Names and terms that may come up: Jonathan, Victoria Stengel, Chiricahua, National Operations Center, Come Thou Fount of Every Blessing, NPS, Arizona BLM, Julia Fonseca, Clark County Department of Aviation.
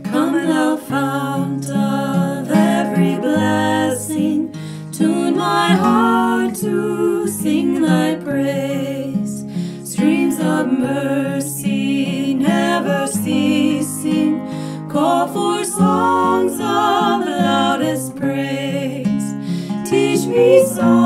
Come thou fount of every blessing, tune my heart to sing thy praise. Streams of mercy never ceasing, call for songs of loudest praise. Teach me songs.